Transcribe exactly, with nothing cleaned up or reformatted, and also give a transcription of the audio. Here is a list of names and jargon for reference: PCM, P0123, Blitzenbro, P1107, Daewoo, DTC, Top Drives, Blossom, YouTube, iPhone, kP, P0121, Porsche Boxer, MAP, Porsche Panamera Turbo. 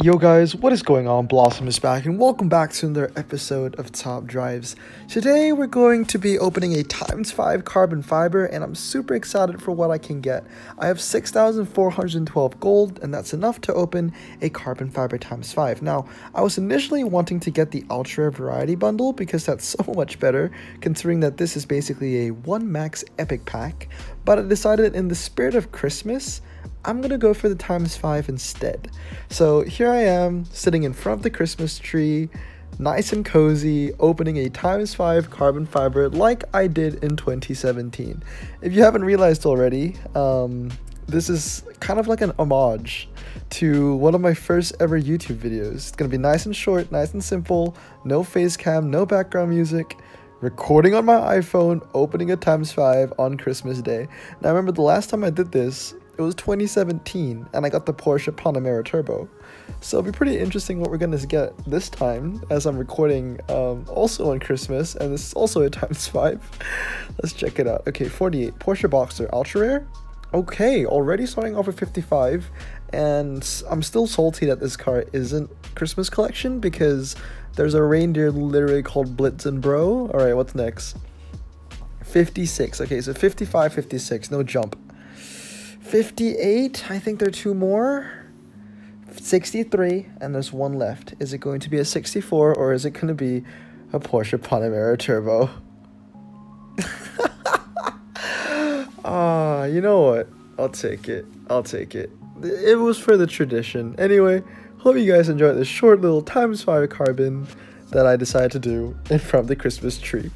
Yo guys, what is going on? Blossom is back and welcome back to another episode of Top Drives. Today we're going to be opening a times five carbon fiber and I'm super excited for what I can get. I have six thousand four hundred twelve gold and that's enough to open a carbon fiber times five. Now, I was initially wanting to get the ultra variety bundle because that's so much better considering that this is basically a one max epic pack, but I decided in the spirit of Christmas, I'm gonna go for the times five instead. So here I am, sitting in front of the Christmas tree, nice and cozy, opening a times five carbon fiber like I did in twenty seventeen. If you haven't realized already, um, this is kind of like an homage to one of my first ever YouTube videos. It's gonna be nice and short, nice and simple, no face cam, no background music. Recording on my iPhone, opening a times five on Christmas Day. Now, I remember the last time I did this, it was twenty seventeen, and I got the Porsche Panamera Turbo. So it'll be pretty interesting what we're gonna get this time, as I'm recording um, also on Christmas, and this is also a times five. Let's check it out. Okay, forty-eight, Porsche Boxer, ultra rare. Okay, already starting off with fifty-five, and I'm still salty that this car isn't Christmas collection because there's a reindeer literally called Blitzenbro. Alright, what's next? fifty-six. Okay, so fifty-five, fifty-six, no jump. fifty-eight, I think there are two more. sixty-three, and there's one left. Is it going to be a sixty-four or is it going to be a Porsche Panamera Turbo? Ah, uh, you know what? I'll take it. I'll take it. It was for the tradition. Anyway, hope you guys enjoyed this short little times five carbon that I decided to do in front of the Christmas tree.